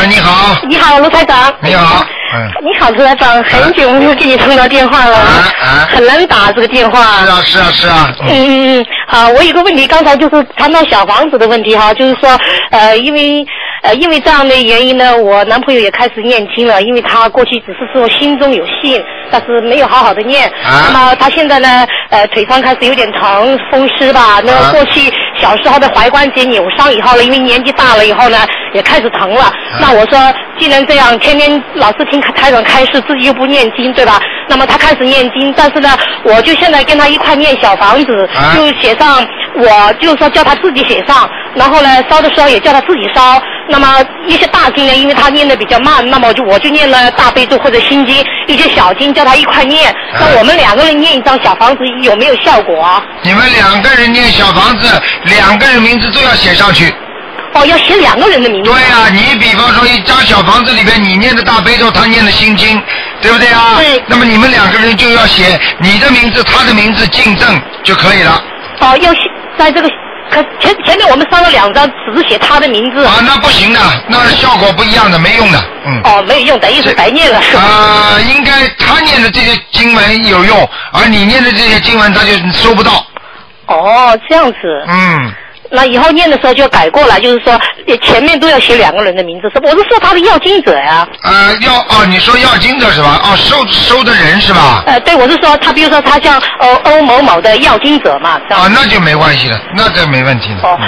喂，你好。你好，卢台长。你好。嗯。你好，卢台长，很久没有给你通到电话了。很难打这个电话。是啊，是啊，是啊。嗯，好，我有个问题，刚才就是谈到小房子的问题哈，就是说，因为这样的原因呢，我男朋友也开始念经了，因为他过去只是说心中有信，但是没有好好的念。那么他现在呢，腿上开始有点疼，风湿吧。那过去小时候的踝关节扭伤以后呢，因为年纪大了以后呢，也开始疼了。那我说，既然这样，天天老是听台长开示，自己又不念经，对吧？那么他开始念经，但是呢，我就现在跟他一块念小房子，就写上，我就是说叫他自己写上，然后呢，烧的时候也叫他自己烧。那么一些大经呢，因为他念的比较慢，那么我就念了大悲咒或者心经，一些小经叫他一块念。那我们两个人念一张小房子有没有效果啊？你们两个人念小房子，两个人名字都要写上去。哦，要写两个人的名字。对啊，你比方说一张小房子里边，你念的大悲咒，他念的心经，对不对啊？对。那么你们两个人就要写你的名字，他的名字，进证就可以了。哦，要写在这个。可前面我们烧了两张，只是写他的名字啊，那不行的，那效果不一样的，没用的，嗯。哦，没有用，等于是白念了。应该他念的这些经文有用，而你念的这些经文他就收不到。哦，这样子。嗯。那以后念的时候就改过来，就是说前面都要写两个人的名字，是我是说他的要经者呀、啊。你说要经者是吧？哦，收的人是吧？对，我是说他，比如说他叫欧某某的要经者嘛。啊，那就没关系了，那这没问题了。哦。